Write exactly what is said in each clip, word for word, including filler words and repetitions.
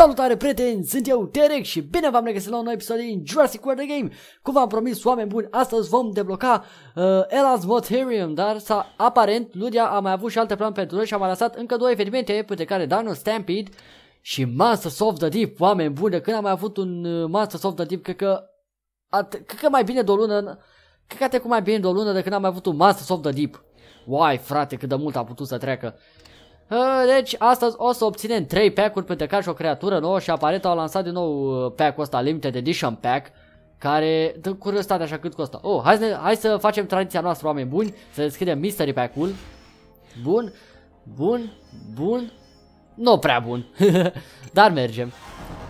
Salutare prieteni, sunt eu Terex și bine v-am regăsit la un nou episod din Jurassic World The Game. Cum v-am promis, oameni buni, astăzi vom debloca uh, Elasmotherium, dar s-a, aparent Ludia a mai avut și alte planuri pentru noi și a mai lăsat încă două evenimente, printre care Dino Stampede și Monster of the Deep, oameni buni. Când am mai avut un uh, Monster of the Deep, cred că, cred că mai bine de o lună, cred că a trecut mai bine de o lună de când am mai avut un Monster of the Deep. Uai, frate, cât de mult a putut să treacă. Deci astăzi o să obținem trei pack-uri pentru care și o creatură nouă și aparent au lansat din nou pack-ul ăsta, Limited Edition Pack, care dă curiozitate așa cât costă. Oh, hai să, ne, hai să facem tradiția noastră, oameni buni, să deschidem Mystery Pack-ul. Bun, bun, bun, nu prea bun, dar mergem.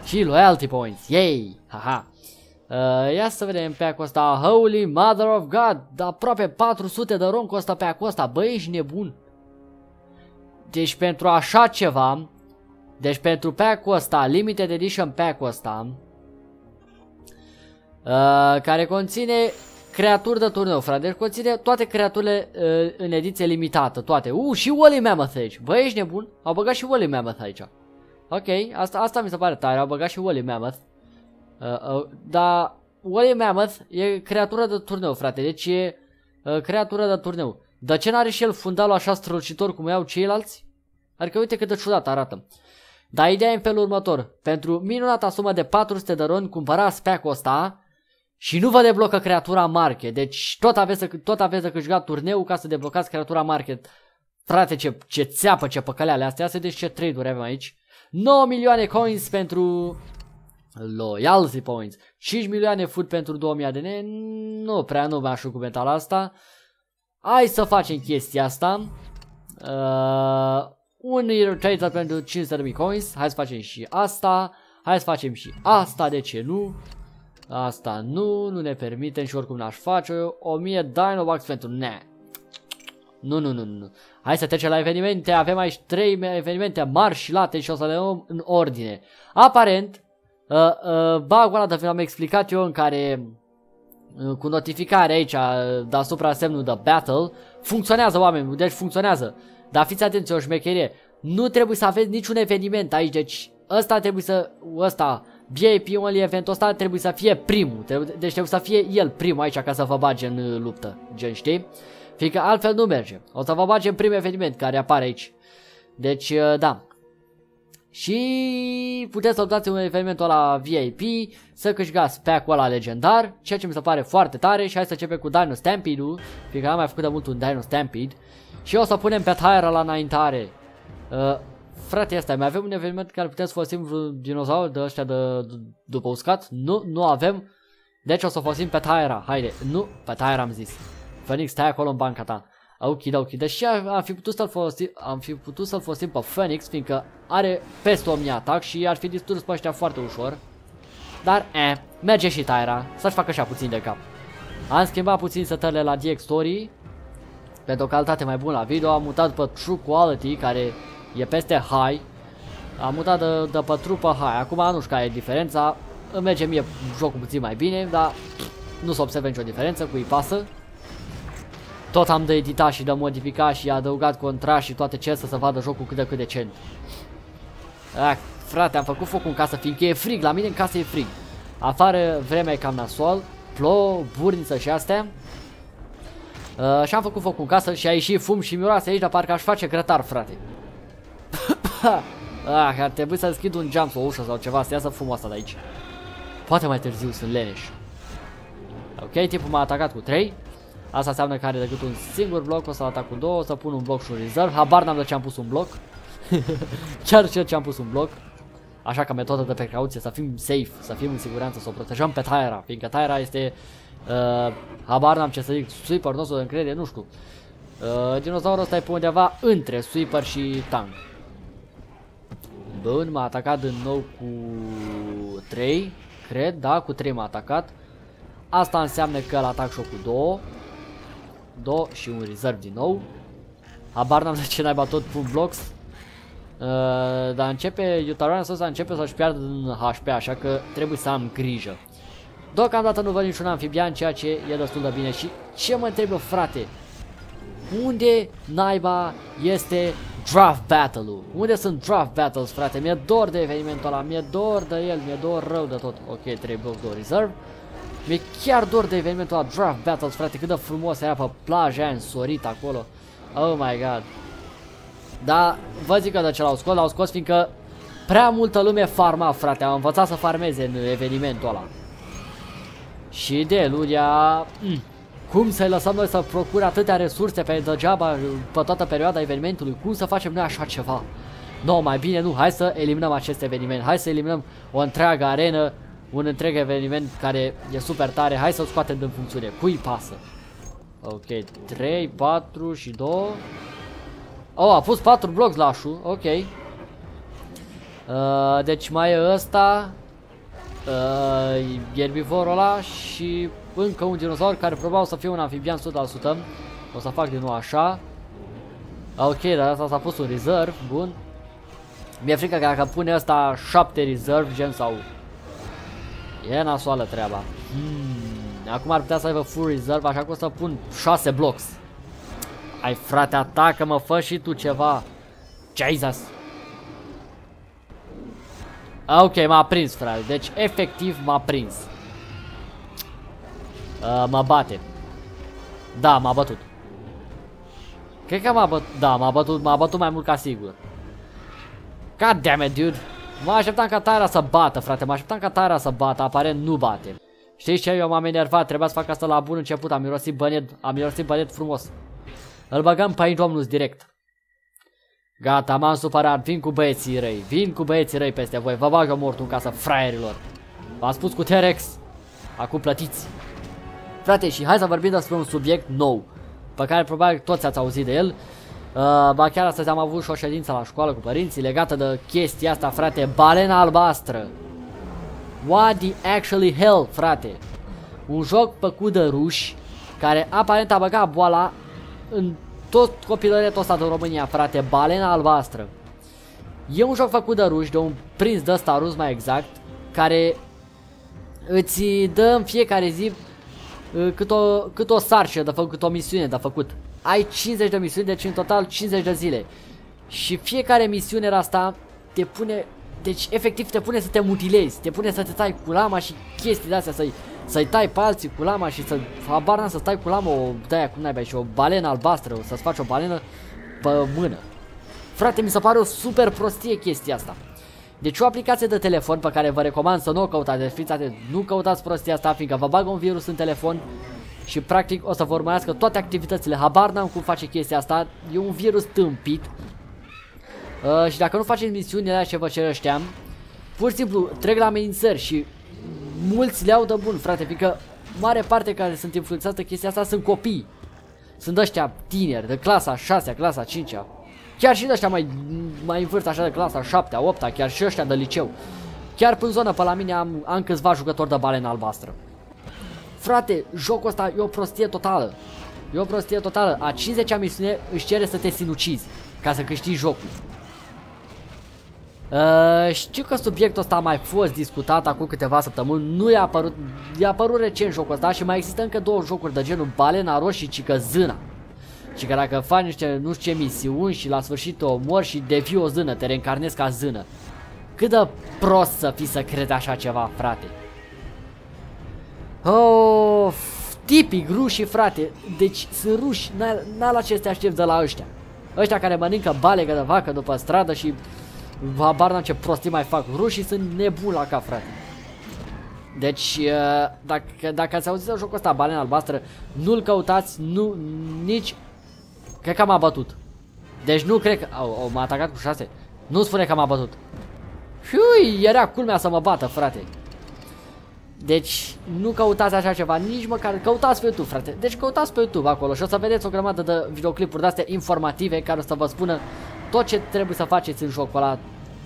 Și Loyalty Points, yay, haha. Uh, ia să vedem pack-ul ăsta, Holy Mother of God, aproape patru sute de ron costă pack-ul ăsta, băi, ești nebun. Deci pentru așa ceva, deci pentru pack-ul ăsta, Limited Edition pack-ul ăsta, uh, care conține creaturi de turneu, frate, deci conține toate creaturile uh, în ediție limitată, toate. Uh, și Wally Mammoth aici, băi, ești nebun? Au băgat și Wally Mammoth aici. Ok, asta, asta mi se pare tare, au băgat și Wally Mammoth. Uh, uh, dar Wally Mammoth e creatură de turneu, frate, deci e uh, creatură de turneu. Dar ce n-are și el fundalul așa strălucitor cum iau ceilalți? Adică uite cât de ciudat arată. Dar ideea e în felul următor. Pentru minunata sumă de patru sute de roni cumpărați pack-ul ăsta și nu vă deblocă creatura market. Deci tot aveți de, tot aveți de câștigat turneul ca să deblocați creatura market. Frate, ce, ce țeapă, ce păcăleale astea. Astea deci ce trade-uri avem aici. nouă milioane coins pentru Loyalty Points. cinci milioane food pentru două mii A D N. Nu prea nu m-aș documentat la asta. Hai să facem chestia asta. uh, Un hero trader pentru cinci sute de mii coins. Hai să facem și asta. Hai să facem și asta, de ce nu? Asta nu, nu ne permitem și oricum n-aș face. o mie Dinobucks pentru ne. Nu, nu, nu, nu. Hai să trecem la evenimente. Avem aici trei evenimente mari și late și o să le luăm în ordine. Aparent, uh, uh, bagul ăla de film am explicat eu, în care cu notificare aici deasupra semnul de battle funcționează, oameni, deci funcționează, dar fiți atenți, o șmecherie, nu trebuie să aveți niciun eveniment aici, deci ăsta trebuie să, ăsta B A P only eventul ăsta trebuie să fie primul, trebuie, deci trebuie să fie el primul aici ca să vă bage în luptă, gen, știi, fiindcă altfel nu merge, o să vă bage în primul eveniment care apare aici, deci da. Și puteți să dați un evenimentul ăla V I P, să câștigați pack-ul ăla legendar, ceea ce mi se pare foarte tare. Și hai să începem cu Dino Stampede-ul, fiindcă am mai făcut de mult un Dino Stampede. Și o să punem pe Tyra la înaintare. uh, Frate, asta, mai avem un eveniment care puteți folosim vreun dinozaur de ăștia de după uscat? Nu, nu avem. Deci o să folosim pe Tyra, haide, nu, pe Tyra am zis. Phoenix, stai acolo în banca ta. Ok, ok, deși am fi putut să-l folosim, am fi putut să-l folosim pe Phoenix, fiindcă are peste o mie atac și ar fi distrus pe ăștia foarte ușor. Dar, eh, merge și Tyra, să-și facă așa puțin de cap. Am schimbat puțin setările la D X Story, pentru o calitate mai bună la video, am mutat pe True Quality, care e peste High. Am mutat de, de pe True pe High, acum nu știu care e diferența, îmi merge mie jocul puțin mai bine, dar nu se observă nicio diferență, cui pasă. Tot am de editat și de modificat și adăugat contrast și toate ce să se vadă jocul cât de cât decent. Ah, frate, am făcut focul în casă, fiindcă e frig, la mine în casă e frig. Afară vremea e cam nasol, plouă, burniță și astea. Uh, și am făcut focul în casă și a ieșit fum și miroase aici, dar parcă aș face grătar, frate. Ah, ar trebui să deschid un geam sau o ușă sau ceva să iasă fumul ăsta de aici. Poate mai târziu, sunt leneș. Ok, tipul m-a atacat cu trei. Asta înseamnă că are decât un singur bloc, o să-l atac cu două, o să pun un bloc și un reserve. Habar n-am de ce am pus un bloc. Chiar și ce am pus un bloc. Așa că metodă de precauție, să fim safe, să fim în siguranță, să o protejăm pe Tyra, fiindcă Tyra este, uh, habar n-am ce să zic, sweeper nostru de încredere, nu știu. uh, Dinozaurul ăsta e pe undeva între sweeper și tank. Bun, m-a atacat din nou cu trei, cred, da, cu trei m-a atacat. Asta înseamnă că îl atac și cu două două și un reserve din nou. Habar n-am de ce naiba tot pun blocks. uh, Dar începe Ouranosaurus să începe să-și piardă în H P, așa că trebuie să am grijă. Deocamdată nu văd niciun amfibian, ceea ce e destul de bine. Și ce mă întreb, frate, unde naiba este Draft battle-ul. Unde sunt draft battles, frate? Mi-e dor de evenimentul ăla, mi-e dor de el, mi-e dor rău de tot. Ok, trei bloc, două reserve. Mi-e chiar dor de evenimentul ăla, draft battles, frate, cât de frumos era pe plaja aia însorit acolo. Oh my god. Dar vă zic că de ce l-au scos, l-au scos fiindcă prea multă lume farma, frate, am învățat să farmeze în evenimentul ăla. Și de Ludia, mm. cum să-i lăsăm noi să procure atâtea resurse pe degeaba, pe toată perioada evenimentului, cum să facem noi așa ceva? Nu, mai bine nu, hai să eliminăm acest eveniment, hai să eliminăm o întreagă arenă, un întreg eveniment care e super tare, hai să-l scoatem din funcțiune, cui pasă? Ok, trei, patru și doi. Oh, a pus patru bloc lașul, ok. Uh, deci mai e ăsta, uh, erbivorul ăla și încă un dinozaur care probabil o să fie un amfibian o sută la sută. O să fac din nou așa. Ok, dar asta s-a pus un reserve, bun. Mi-e frică că dacă pune ăsta șapte reserve, gen sau... E nasoală treaba. Hmm. Acum ar putea să aibă full reserve, așa că o să pun șase blocks. Ai frate, atacă, mă, fă și tu ceva. Jesus. Ok, m-a prins, frate, deci efectiv m-a prins. Uh, mă bate. Da, m-a bătut. Cred că m-a bătut, da, m-a bătut, m-a bătut mai mult ca sigur. God damn it, dude. Mă așteptam ca Tyra să bată, frate, mă așteptam ca Tyra să bată, aparent nu bate. Știi ce, eu m-am enervat, trebuia să fac asta la bun început, am mirosit bănet, am mirosit bănet frumos. Îl băgăm pe Indominus direct. Gata, m-am supărat, vin cu băieții răi, vin cu băieții răi peste voi, vă bag eu mortul în casă, fraierilor. V-am spus cu Terex, acum plătiți. Frate, și hai să vorbim despre un subiect nou, pe care probabil toți ați auzit de el. Uh, ba chiar astăzi am avut și o ședință la școală cu părinții legată de chestia asta, frate, balena albastră. What the actually hell, frate? Un joc făcut de ruși, care aparent a băgat boala în tot copilăretul ăsta de România, frate, balena albastră. E un joc făcut de ruși, de un prinț de ăsta rus mai exact, care îți dă în fiecare zi cât o, cât o sarcină de făcut, cât o misiune de făcut. Ai cincizeci de misiuni, deci în total cincizeci de zile. Și fiecare misiune asta te pune, deci efectiv te pune să te mutilezi, te pune să te tai cu lama și chestii de astea, să-i să-i tai pe alții cu lama și să habar să tai cu lama o de-aia cum n-ai și o balenă albastră, să-ți faci o balenă pe mână. Frate, mi se pare o super prostie chestia asta. Deci o aplicație de telefon pe care vă recomand să nu o căutați, deci fiți atent, nu căutați prostia asta, fiindcă vă bagă un virus în telefon și practic o să vă urmărească toate activitățile, habar n-am cum face chestia asta, e un virus tâmpit. Uh, și dacă nu faceți misiunile alea ce vă cerășteam, pur și simplu trec la amenințări și mulți le-au de bun, frate, fiindcă mare parte care sunt influențați de chestia asta sunt copii. Sunt ăștia tineri, de clasa a șasea, clasa a cincea. Chiar și de ăștia mai, mai în vârstă, așa, de clasa a șaptea, a opta, chiar și ăștia de liceu. Chiar până zonă pe la mine am, am câțiva jucători de balena albastră. Frate, jocul ăsta e o prostie totală. E o prostie totală. A cincizecea misiune își cere să te sinucizi ca să câștigi jocul. Uh, știu că subiectul ăsta a mai fost discutat acum câteva săptămâni, nu i-a apărut, i-a apărut recent jocul ăsta și mai există încă două jocuri de genul Balena Roșie și Cică Zâna. Și că dacă faci niște nu știu ce misiuni și la sfârșit te omori și devii o zână, te reîncarnezi ca zână. Cât de prost să fii să crezi așa ceva, frate. Oh, tipic rușii, frate, deci sunt ruși, n-ai la ce să te aștepți de la ăștia. Ăștia care mănâncă balegă de vacă după stradă și... habar n-am ce prostii mai fac, rușii sunt nebuni la cap, frate. Deci, dacă, dacă ați auzit de jocul ăsta, balena albastră, nu-l căutați, nu, nici... Cred că m-a bătut. Deci nu cred că... Au, m-a atacat cu șase. Nu spune că m-a bătut. Hui, era culmea să mă bată, frate. Deci, nu căutați așa ceva, nici măcar... Căutați pe YouTube, frate. Deci căutați pe YouTube acolo și o să vedeți o grămadă de videoclipuri de-astea informative care o să vă spună tot ce trebuie să faceți în jocul ăla.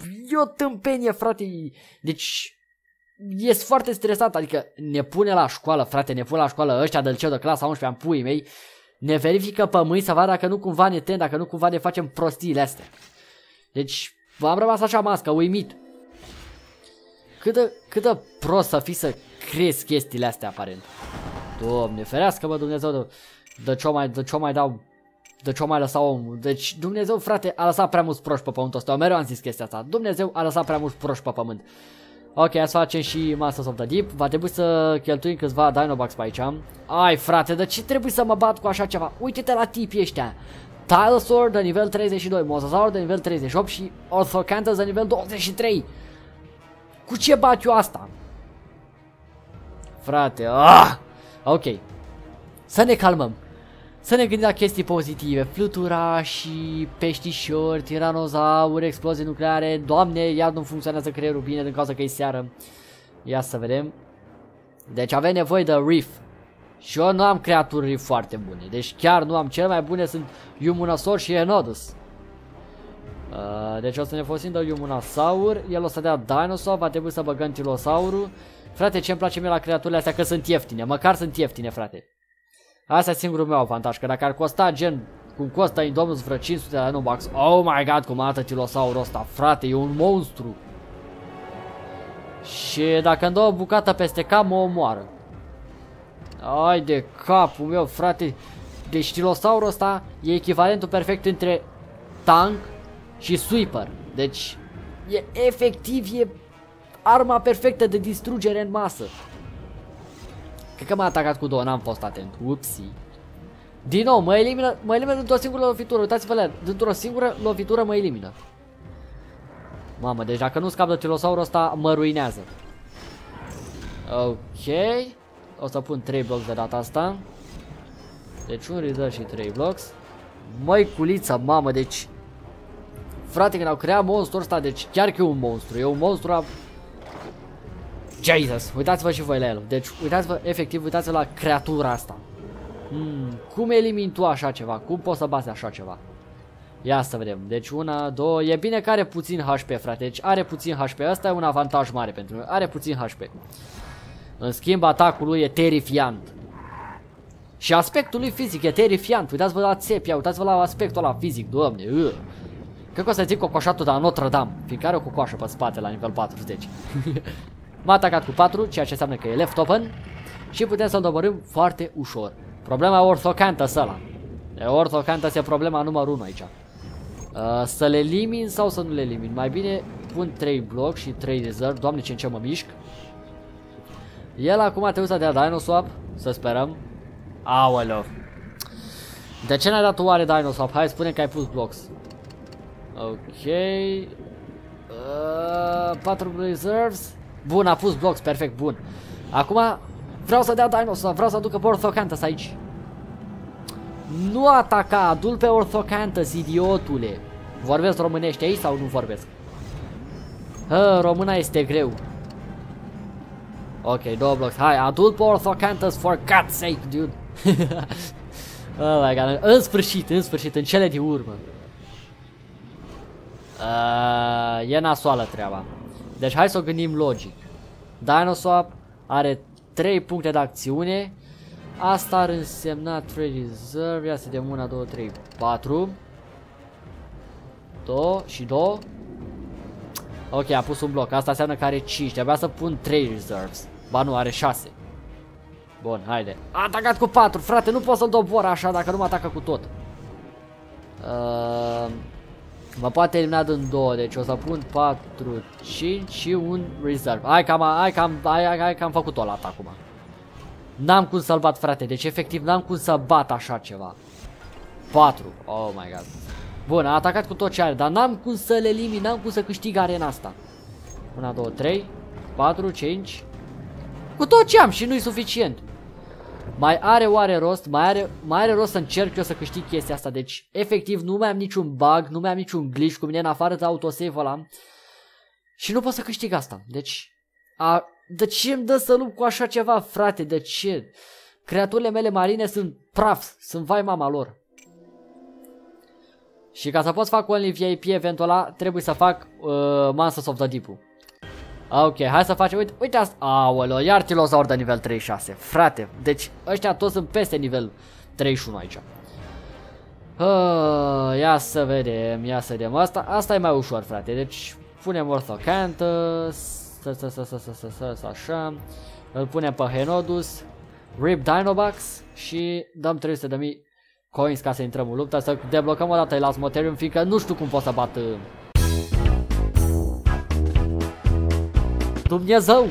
E o tâmpenie, frate. Deci ești foarte stresat. Adică ne pune la școală, frate. Ne pune la școală ăștia de liceu de clasa a unsprezecea, am puii mei. Ne verifică pe mâini să vadă dacă nu cumva ne tem, dacă nu cumva ne facem prostiile astea. Deci v-am rămas așa mască, uimit. Cât de, cât de prost să fii să crezi chestiile astea aparent. Doamne ferească, mă Dumnezeu, de, de ce-o mai, de ce-o mai dau Deci o mai lăsa omul. Deci Dumnezeu, frate, a lăsat prea mulți proști pe pământul ăsta. Eu mereu am zis chestia asta. Dumnezeu a lăsat prea mulți proști pe pământ. Ok, azi facem și Monster of the Deep. Va trebui să cheltuim câțiva Dinobucks pe aici. Ai, frate, de ce trebuie să mă bat cu așa ceva? Uite-te la tipii ăștia. Tylosaurus de nivel treizeci și doi, Mosasaurus de nivel treizeci și opt și Orthacanthus de nivel douăzeci și trei. Cu ce bat eu asta? Frate, ah! Ok. Să ne calmăm. Să ne gândim la chestii pozitive. Fluturași, peștișori, tiranozauri, explozii nucleare. Doamne, iar nu funcționează creierul bine din cauza că e seară. Ia să vedem. Deci avem nevoie de reef. Și eu nu am creaturi foarte bune. Deci chiar nu am. Cele mai bune sunt Iumunasaur și Henodus. Uh, deci o să ne folosim de Iumunasaur. El o să dea Dinosaur. Va trebui să băgăm Tylosaurul. Frate, ce-mi place mie la creaturile astea, că sunt ieftine. Măcar sunt ieftine, frate. Asta e singurul meu avantaj, că dacă ar costa gen cum costă Indominus vreo cinci sute de Nobox. Oh my god, cum arată Tylosaurul ăsta, frate, e un monstru. Și dacă îmi dă o bucată peste cap, mă omoară. Ai de capul meu, frate. Deci Tylosaurul ăsta e echivalentul perfect între tank și sweeper. Deci e efectiv, e arma perfectă de distrugere în masă. Cred că m-a atacat cu două, n-am fost atent. Upsi. Din nou, mă elimină, mă elimină dintr-o singură lovitură. Uitați-vă la ea, dintr-o singură lovitură mă elimină. Mamă, deci dacă nu scap de Tylosaurul ăsta, mă ruinează. Ok. O să pun trei blocuri de data asta. Deci un rider și trei blocuri. Măi culiță, mamă, deci... Frate, când au creat monstrul ăsta, deci chiar că e un monstru. E un monstru a... Jesus, uitați-vă și voi la el. Deci uitați-vă, efectiv, uitați-vă la creatura asta. Hmm, cum elimini tu așa ceva? Cum poți să bați așa ceva? Ia să vedem. Deci una, două, e bine că are puțin H P, frate. Deci are puțin H P, asta e un avantaj mare pentru noi. Are puțin H P. În schimb, atacul lui e terifiant. Și aspectul lui fizic e terifiant. Uitați-vă la țepia, uitați-vă la aspectul ăla fizic, doamne. Uu. Cred că o să zic cocoșatul de la Notre Dame, fiindcă are o cocoașă pe spate la nivel patruzeci. M-a atacat cu patru, ceea ce înseamnă că e left open și putem să-l doborâm foarte ușor. Problema Orthacanthus ăla. Orthacanthus e problema numărul unu aici. Uh, să le elimin sau să nu le elimin? Mai bine pun trei bloc și trei reserve. Doamne, ce în ce mă mișc. El acum trebuie să dea Dinoswap, să sperăm. Aoleu. De ce n-ai dat oare Dinoswap? Hai, spune că ai pus blocks. Ok. Uh, patru reserves. Bun, a pus blocks, perfect, bun. Acum vreau să dea Dinosaur, vreau să aducă pe Orthacanthus aici. Nu ataca, adul pe Orthacanthus, idiotule. Vorbesc românește aici sau nu vorbesc? Hă, româna este greu. Ok, două blocks, hai, adul pe Orthacanthus, for God's sake, dude. Oh my god, în sfârșit, în sfârșit, în cele din urmă. Uh, e nasoală treaba. Deci hai să o gândim logic. Dinoswap are trei puncte de acțiune. Asta ar însemna trei reserve. Ia să dăm una, două, trei, patru. Două și două. Ok, a pus un bloc. Asta înseamnă că are cinci. Trebuia să pun trei reserves. Ba nu, are șase. Bun, haide. A atacat cu patru. Frate, nu pot să-l dobor așa dacă nu mă atacă cu tot. Uh... Mă poate elimina din două, deci o să pun patru, cinci și un reserve. Hai că am, hai că am, hai, hai că am făcut-o la ta acum. N-am cum să-l bat, frate, deci efectiv n-am cum să bat așa ceva. patru, oh my god. Bun, a atacat cu tot ce are, dar n-am cum să-l elimin, n-am cum să câștig arena asta. unu, doi, trei, patru, cinci. Cu tot ce am și nu-i suficient. Mai are oare rost, mai are, mai are rost să încerc eu să câștig chestia asta. Deci efectiv nu mai am niciun bug, nu mai am niciun glitch cu mine în afară de autosave ăla. Și nu pot să câștig asta. Deci a, de ce îmi dă să lupt cu așa ceva, frate? De ce? Creaturile mele marine sunt praf, sunt vai mama lor. Și ca să pot să fac only V I P eventul ăla, trebuie să fac uh, Monsters of the Deep-ul. Ok, hai să facem, uite, uite asta, aoleo, iar Tylosaur de nivel treizeci și șase, frate, deci ăștia toți sunt peste nivel treizeci și unu aici. Uh, ia să vedem, ia să vedem, asta, asta e mai ușor, frate, deci punem Orthacanthus, așa, îl punem pe Henodus, rip Dinobucks și dăm trei sute de mii coins ca să intrăm în luptă, să deblocăm o dată Elasmotherium, fiindcă nu știu cum pot să bat. Dumnezeu!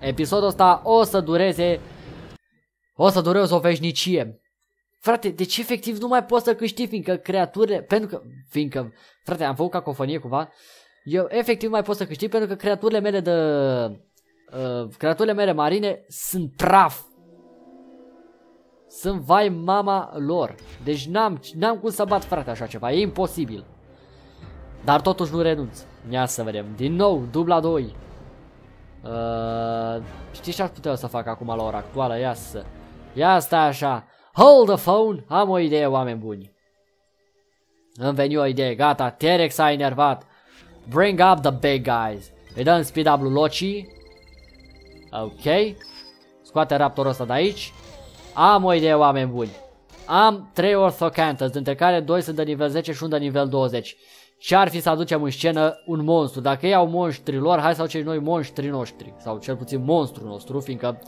Episodul ăsta o să dureze, o să dureze o veșnicie. Frate, deci efectiv nu mai poți să câștigi, fiindcă creaturile, pentru că, fiindcă, frate, am făcut cacofonie cumva, eu efectiv nu mai pot să câștig pentru că creaturile mele de, uh, creaturile mele marine sunt praf. Sunt vai mama lor. Deci n-am n-am cum să bat, frate, așa ceva, e imposibil. Dar totuși nu renunț. Ia să vedem, din nou, dubla doi. Uh, știi ce ar putea să fac acum la ora actuală? Ia să, ia stai așa. Hold the phone, am o idee, oameni buni. Îmi veni o idee, gata, Terex s-a enervat. Bring up the big guys. Îi dăm speed up lui Loci. Ok. Scoate raptorul ăsta de aici. Am o idee, oameni buni. Am trei Orthacanthus, dintre care doi sunt de nivel zece și unul de nivel douăzeci. Ce-ar fi să aducem în scenă un monstru? Dacă ei au monștrii lor, hai să aducem noi monștrii noștri. Sau cel puțin monstrul nostru, fiindcă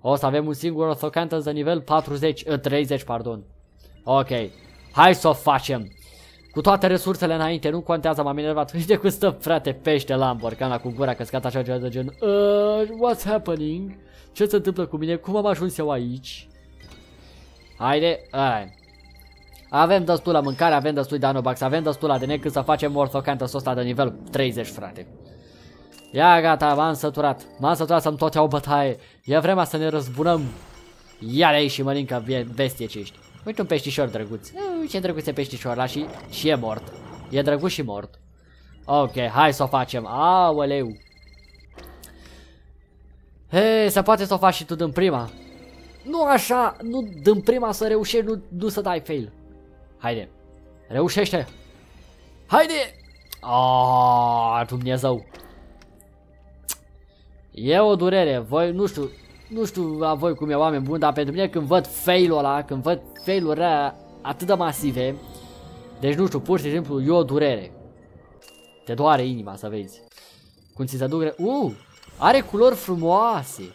o să avem un singur Orthacanthus de nivel patruzeci, treizeci, pardon. Ok, hai să o facem. Cu toate resursele înainte, nu contează, m-am enervat. Uite cum stă, frate, pește la borcana cu gura căscată așa de gen uh, what's happening? Ce se întâmplă cu mine? Cum am ajuns eu aici? Haide, ai. Avem destulă mâncare, avem destul de anobax, avem destul de ne cât să facem Orthacanthus ăsta de nivel treizeci, frate. Ia gata, m-am săturat, m-am săturat să-mi toți au bătaie. E vremea să ne răzbunăm. Ia lei și mănâncă, bestie ce ești. Uite un peștișor drăguț. Ui, ce drăguț e peștișorul ăla și, și e mort. E drăguț și mort. Ok, hai să o facem. Aoleu. Hei, se poate să o faci și tu din prima. Nu așa, nu din prima să reușești, nu, nu să dai fail. Haide, reușește. Haide. Aaaa, Dumnezeu. E o durere, voi, nu știu, nu știu la voi cum e, oameni buni, dar pentru mine când văd fail-ul ăla, când văd fail-uri atât de masive, deci nu știu, pur și simplu e o durere. Te doare inima să vezi cum ți se duc. Uh, are culori frumoase.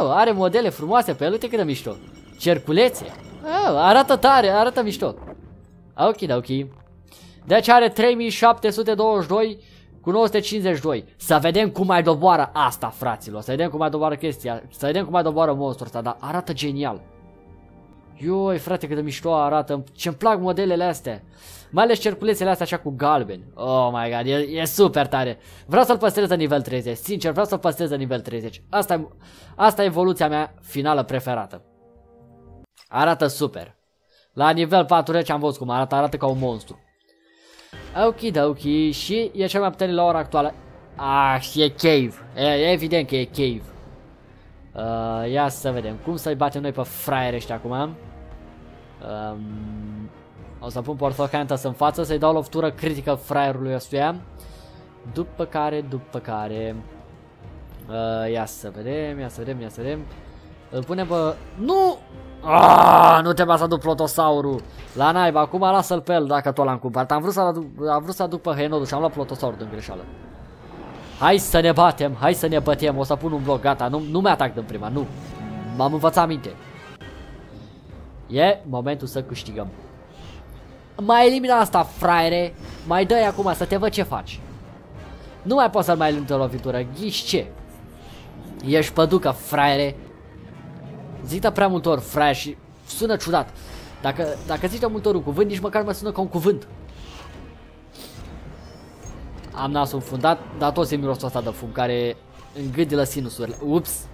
Oh, are modele frumoase pe el, uite cât de mișto. Cerculețe. Oh, arată tare, arată mișto. Ok, da, ok. Deci are trei mii șapte sute douăzeci și doi cu nouă sute cincizeci și doi. Să vedem cum mai doboară asta, fraților. Să vedem cum mai doboară chestia. Să vedem cum mai doboară monstrul ăsta. Dar arată genial. Ioi, frate, cât de mișto arată. Ce-mi plac modelele astea. Mai ales cerculețele astea așa cu galben. Oh my god, e, e super tare. Vreau să-l păstrez la nivel treizeci. Sincer, vreau să-l păstrez la nivel treizeci. Asta e, asta e evoluția mea finală preferată. Arată super. La nivel patruzeci am văzut cum arată. Arată ca un monstru. Ok, da, ok, și e cel mai puternic la ora actuală. Ah, e cave, e evident că e cave. Uh, ia să vedem, cum să-i batem noi pe fraiere ăștia acum? Um, o să pun Orthacanthus în față, să-i dau loftură critică fraierului ăstuia. După care, după care... Uh, ia să vedem, ia să vedem, ia să vedem. Îl punem pe... Nu! Aaaa, nu trebuia să aduc Plotosaurul. La naiba, acum lasă-l pe el dacă tot l-am cumpărat. Am vrut să aduc, am vrut să aduc pe Henodus și am luat Plotosaurul din greșeală. Hai să ne batem, hai să ne bătem. O să pun un bloc, gata, nu, nu mi-atac din prima, nu. M-am învățat minte. E momentul să câștigăm. Mai elimina asta, fraiere. Mai dă-i acum să te văd ce faci. Nu mai poți să-l mai elimini de lovitură, ghiși ce. Ești păducă, fraiere. Zic de prea multe ori, fraier, și sună ciudat. Dacă, dacă zici de multe ori un cuvânt, nici măcar mă sună ca un cuvânt. Am nasul înfundat, dar tot simt mirosul ăsta de fum care îngâdilă sinusurile. Ups.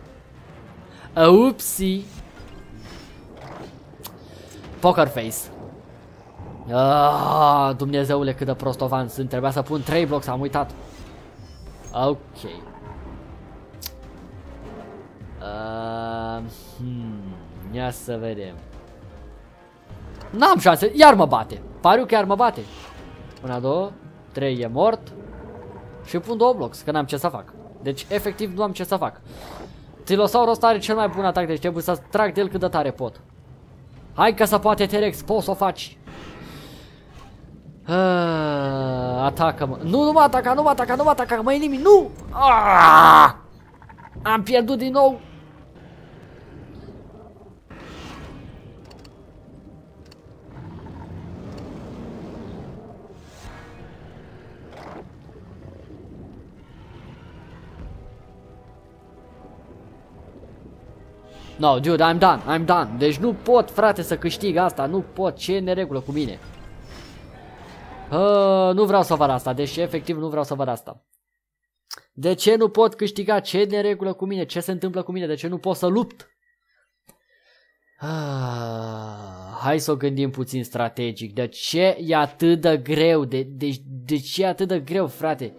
Upsi. Poker face. Aaaa, Dumnezeule, cât de prostovan sunt. Trebuia să pun trei blocuri, am uitat. Ok. Uh, hmm, ia să vedem. N-am șanse, iar mă bate. Pariu că iar mă bate. Una, două, trei, e mort. Și pun două blocuri, că n-am ce să fac. Deci efectiv nu am ce să fac. Tylosaurul ăsta are cel mai bun atac, deci trebuie să trag de el cât de tare pot. Hai că să poate, Terex, poți să o faci. uh, Atacă-mă. Nu, nu mă ataca, nu mă ataca, nu mă ataca, mă elimini, nu! Aaaa! Am pierdut din nou. No, dude, I'm done, I'm done. Deci nu pot, frate, să câștig asta. Nu pot, ce e neregulă cu mine? Uh, nu vreau să văd asta, deci efectiv nu vreau să văd asta. De ce nu pot câștiga? Ce e neregulă cu mine? Ce se întâmplă cu mine? De ce nu pot să lupt? Ah, hai să o gândim puțin strategic. De ce e atât de greu? De, de, de ce e atât de greu, frate?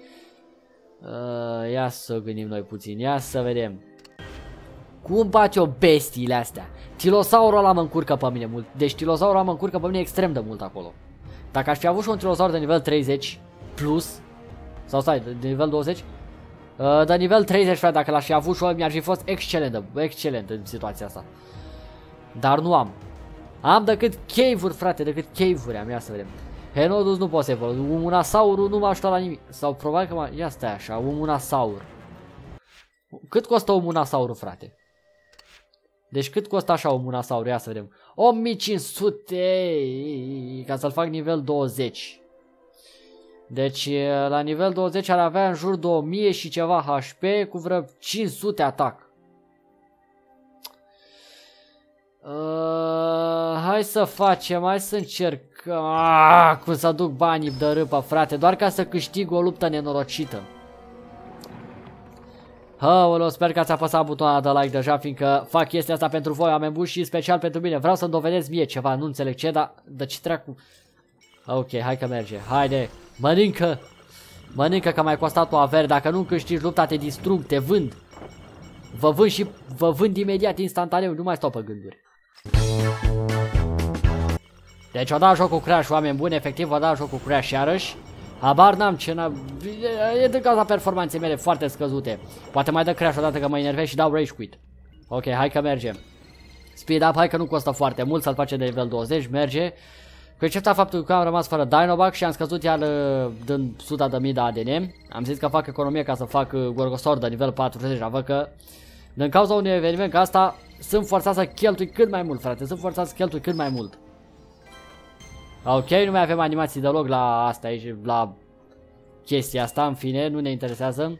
Uh, ia să o gândim noi puțin. Ia să vedem. Cum bate-o bestiile astea? Tilosaurul ăla mă încurcă pe mine mult. Deci tilosaurul ăla mă încurcă pe mine extrem de mult acolo. Dacă aș fi avut și un tilosaur de nivel treizeci plus, sau stai, de nivel douăzeci, uh, de nivel treizeci, frate, dacă l-aș fi avut și mi-ar fi fost excelent, excelent în situația asta. Dar nu am. Am decât cave-uri, frate, decât cave-uri am. Ia să vedem. Henodus nu pot să evolui. Umunasaurul nu m-a ajutat la nimic. Sau probabil că m-a... Ia stai așa, umunasaur. Cât costă umunasaurul, frate? Deci cât costă așa umunasaurul? Ia să vedem. o mie cinci sute ca să-l fac nivel douăzeci. Deci la nivel douăzeci ar avea în jur de o mie și ceva H P cu vreo cinci sute atac. Uh, hai să facem, hai să încercăm. Ah, cum să duc banii de râpă, frate, doar ca să câștig o luptă nenorocită. Hăolo, sper că ați apăsat butonul de like deja, fiindcă fac chestia asta pentru voi, oameni buni, și special pentru mine. Vreau să-mi dovedesc mie ceva, nu înțeleg ce, dar de ce treacu? Ok, hai că merge, haide, mănâncă, mănâncă că m-ai costat o avere, dacă nu câștigi lupta te distrug, te vând. Vă vând și vă vând imediat, instantaneu, nu mai stau pe gânduri. Deci o da jocul Crash, oameni buni, efectiv o da jocul Crash iarăși. Habar n-am ce n-am, e din cauza performanței mele foarte scăzute. Poate mai dă Crash odată că mă enervez și dau Rage Quit. Ok, hai că mergem. Speed up, hai că nu costă foarte mult, să-l facem de nivel douăzeci, merge. Cu excepția faptul că am rămas fără Dinobuck și am scăzut iar din o sută de mii de A D N. Am zis că fac economie ca să fac Gorgosaur de nivel patruzeci, dar văd că din cauza unui eveniment ca asta sunt forțat să cheltui cât mai mult, frate, sunt forțat să cheltui cât mai mult. Ok, nu mai avem animații deloc la asta aici, la chestia asta, în fine, nu ne interesează.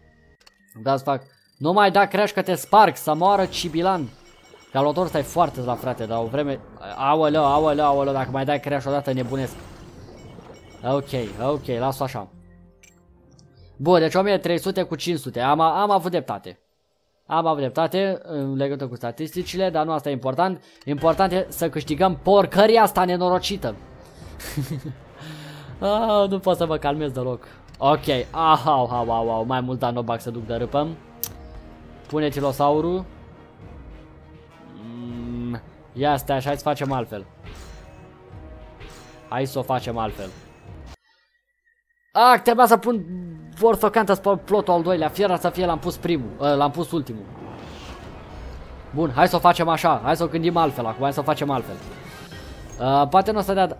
Vreau să fac, nu mai da Crash că te sparg, să moară Cibilan. Calotor ăsta e foarte la, frate, dar o vreme, aoleu, aoleu, aoleu, dacă mai dai Crash odată nebunesc. Ok, ok, las-o așa. Bun, deci o mie trei sute cu cinci sute, am, am avut dreptate. Am avut dreptate în legătură cu statisticile, dar nu asta e important. Important e să câștigăm porcăria asta nenorocită. Ah, nu pot să mă calmez deloc. Ok, ahau, ahau, ahau, mai mult Dinobuck să duc de râpă. Pune tilosaurul. mm, Ia stai așa, hai să facem altfel. Hai să o facem altfel. Ah, trebuia să pun Orthacanthus pe plotul al doilea, fiera să fie l-am pus primul, l-am pus ultimul. Bun, hai să o facem așa, hai să o gândim altfel acum, hai să o facem altfel. uh, Poate nu o să dea...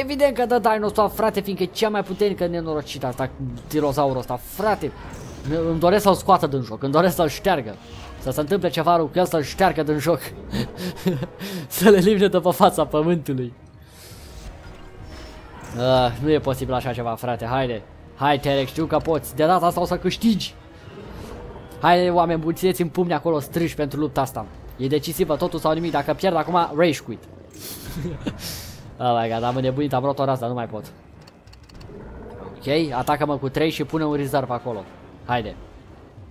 Evident că dă Dinosaur, frate, fiindcă e cea mai puternică nenorocită asta, tirozaurul ăsta, frate. Îmi doresc să-l scoată din joc, îmi doresc să-l șteargă. Să se întâmple ceva rău cu el, să-l șteargă din joc. Să le limne după fața pământului. uh, Nu e posibil așa ceva, frate, haide. Hai, Terex, știu că poți, de data asta o să câștigi. Hai, oameni buni, țineți-mi pumni acolo strâși pentru lupta asta. E decisivă totul sau nimic, dacă pierd acum, rage quit. Oh my god, am înnebunit, am luat o rază, nu mai pot. Ok, atacă-mă cu trei și pune un reserve acolo. Haide,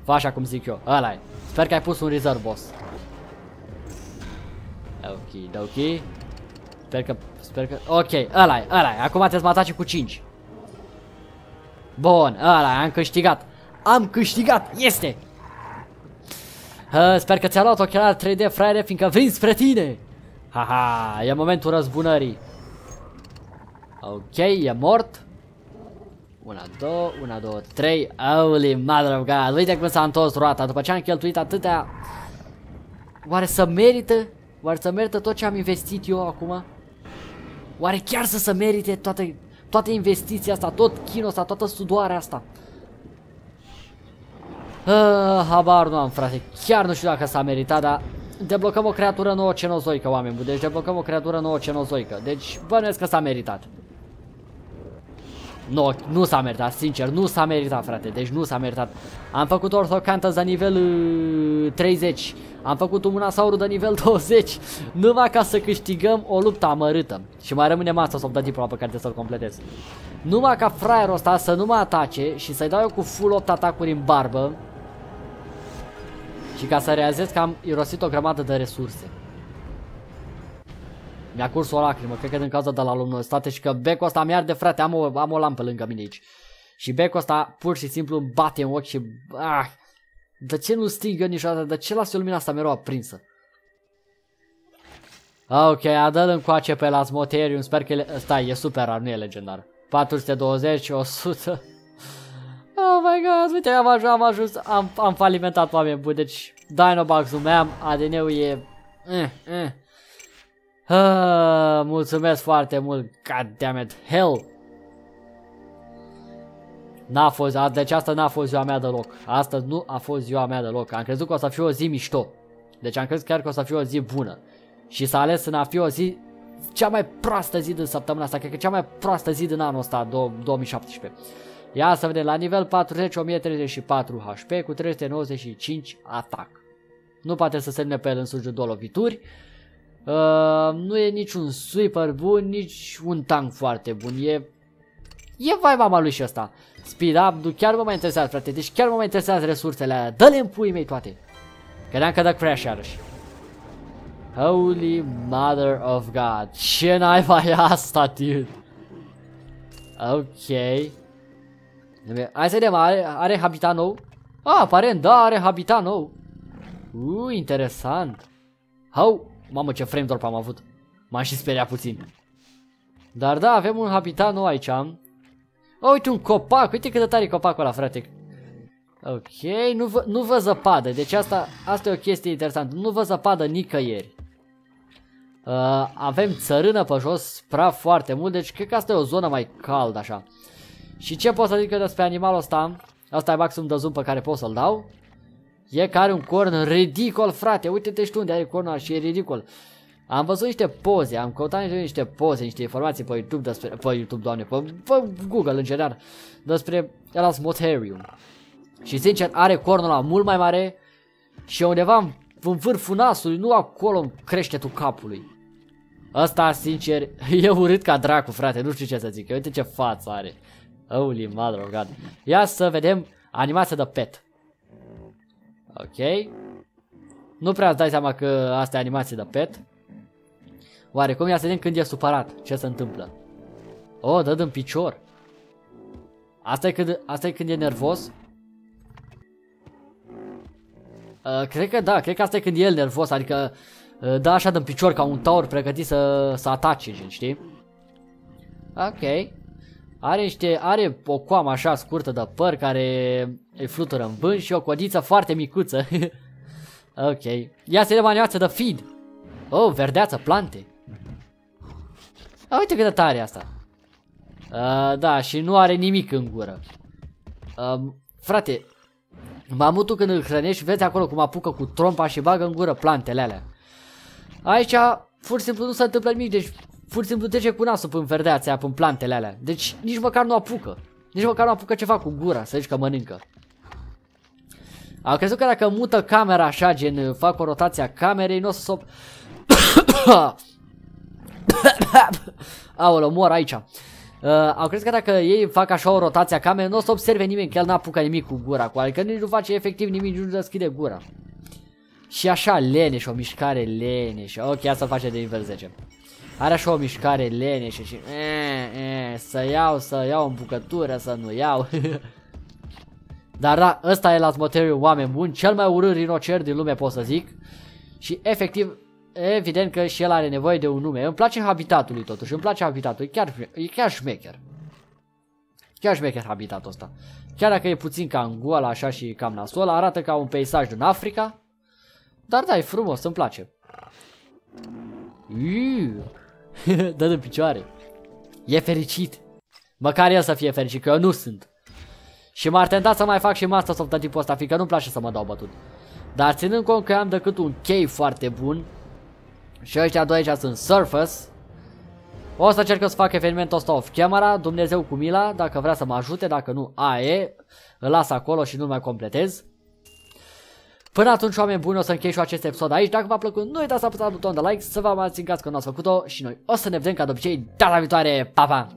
fă așa cum zic eu, ăla-i. Sper că ai pus un reserve, boss. Ok, ok. Sper că, sper că, ok, ăla-i, ăla-i, acum te-ți mataci cu cinci. Bun, ăla, am câștigat. Am câștigat, este. uh, Sper că ți-a luat ochelar trei D, fraiere, fiindcă vin spre tine. Haha, e momentul răzbunării. Ok, e mort. Una, două, una, două, trei. Holy mother of God, uite cum s-a întors roata. După ce am cheltuit atâtea. Oare să merită? Oare să merită tot ce am investit eu acum? Oare chiar să se merite toate... Toată investiția asta, tot chinul ăsta, toată sudoarea asta. A, habar nu am, frate, chiar nu știu dacă s-a meritat, dar deblocăm o creatură nouă cenozoică, oameni buni. Deci deblocăm o creatură nouă cenozoică, deci bănuiesc că s-a meritat. Nu, nu s-a meritat, sincer, nu s-a meritat, frate, deci nu s-a meritat. Am făcut Orthacanthus de nivel treizeci, am făcut Umanasaurul de nivel douăzeci, numai ca să câștigăm o luptă amărâtă. Și mai rămâne Monster of the Deep, pe care trebuie să-l completez. Numai ca fraierul ăsta să nu mă atace și să-i dau eu cu full opt atacuri în barbă. Și ca să realizez că am irosit o grămadă de resurse. Mi-a curs o lacrimă, cred că din cauza de la luminostate și că becul ăsta mi-arde, frate, am o, am o lampă lângă mine aici. Și becul ăsta pur și simplu îmi bate în ochi și... Ah, de ce nu sting eu niciodată? De ce las eu lumina asta mereu aprinsă? Ok, adă-l încoace pe Elasmotherium, sper că ele... Stai, e super rar, nu e legendar. patru sute douăzeci, o sută... Oh my god, uite, am ajuns, am ajuns, am, am falimentat, oameni buni, deci... Dinobox-ul meu, A D N-ul e... Eh, eh. Ah, mulțumesc foarte mult, goddammit, hell! N-a fost, a, deci asta n-a fost ziua mea deloc, asta nu a fost ziua mea deloc, am crezut că o să fie o zi mișto. Deci am crezut chiar că o să fie o zi bună. Și s-a ales să n-a fi o zi, cea mai proastă zi din săptămâna asta, cred că cea mai proastă zi din anul ăsta, două mii șaptesprezece. Ia să vedem, la nivel patruzeci, o mie treizeci și patru H P cu trei sute nouăzeci și cinci atac. Nu poate să semne pe el însuși două lovituri. Uh, nu e niciun sweeper bun, nici un tank foarte bun, e, e vai mama lui și ăsta. Speed up, chiar mă mai interesează, frate, deci chiar mă mai interesează resursele alea, dă-le în puii mei toate. Credeam că dă crash iarăși. Holy mother of god, ce naiba e asta, dude? Ok. Hai să vedem, are, are habitat nou? Ah, aparent, da, are habitat nou. Uuu, interesant. How? Mamă, ce frame drop am avut. M-am și speriat puțin. Dar da, avem un habitat nou aici. O, uite un copac. Uite cât de tare e copacul ăla, frate. Ok, nu vă, nu vă zăpadă. Deci asta, asta e o chestie interesantă. Nu vă zăpadă nicăieri. uh, Avem țărână pe jos, praf foarte mult. Deci cred că asta e o zonă mai caldă așa. Și ce pot să zic eu despre animalul ăsta? Asta e maximum de zoom pe care pot să-l dau. E care un corn ridicol, frate, uite-te și tu unde are cornul și e ridicol. Am văzut niște poze, am căutat niște, niște poze, niște informații pe YouTube despre, pe YouTube, doamne, pe, pe Google în general, despre Elasmotherium. Și sincer are cornul ăla mult mai mare și undeva în vârful nasului, nu acolo în creștetul capului. Ăsta, sincer, e urât ca dracu, frate, nu știu ce să zic, uite ce față are. Holy mother of god. Ia să vedem animația de pet. Ok, nu prea îți dai seama că asta e animație de pet. Oarecum, ia să vedem când e supărat, ce se întâmplă. Oh, dă din picior. Asta e când, asta e când e nervos. uh, Cred că da, cred că asta e când e el nervos. Adică uh, da așa din picior ca un taur pregătit să, să atace, gen, știi? Ok. Are niște, are o coamă așa scurtă de păr care îi flutură în vânt și o codiță foarte micuță. Ok, ia să vedem animația de feed. Oh, verdeață, plante. A, uite cât de tare asta. Uh, da, și nu are nimic în gură. Uh, frate, mamutul când îl hrănești, vezi acolo cum apucă cu trompa și bagă în gură plantele alea. Aici, pur și simplu nu se întâmplă nimic, deci... Pur și simplu trece cu nasul până verdeața aia, până plantele alea. Deci nici măcar nu apucă. Nici măcar nu apucă ceva cu gura, să zici că mănâncă. Am crezut că dacă mută camera așa, gen fac o rotație a camerei, nu o să s-o... Aoleu, mor aici. Uh, am crezut că dacă ei fac așa o rotație a camerei, nu o să observe nimeni, că el n-apucă nimic cu gura. Adică nici nu face efectiv nimic, nici nu deschide gura. Și așa lene și o mișcare lene și... Ok, asta face de nivel zece. Are așa o mișcare lene și, și e, e, să iau, să iau în bucătură, să nu iau. Dar da, ăsta e Elasmotherium, oameni buni, cel mai urât rinocer din lume, pot să zic. Și efectiv, evident că și el are nevoie de un nume. Îmi place habitatul lui totuși, îmi place habitatul, e chiar, e chiar șmecher. Chiar șmecher habitatul ăsta. Chiar dacă e puțin cam gol așa și cam nasol, arată ca un peisaj din Africa. Dar da, e frumos, îmi place. Iuuu. Dă-l în picioare. E fericit. Măcar el să fie fericit, că eu nu sunt. Și m-ar tenta să mai fac și master soft de tipul ăsta, fiindcă nu-mi place să mă dau bătut. Dar ținând cont că am decât un cave foarte bun. Și ăștia doi aici sunt surface. O să încercăm să fac evenimentul ăsta off camera, Dumnezeu cu mila, dacă vrea să mă ajute, dacă nu, aie, îl las acolo și nu mai completez. Până atunci, oameni buni, o să închei și acest episod aici. Dacă v-a plăcut, nu uitați să apăsați butonul de like, să vă mai țineți că nu ați făcut-o și noi o să ne vedem ca de obicei data viitoare. Pa, pa!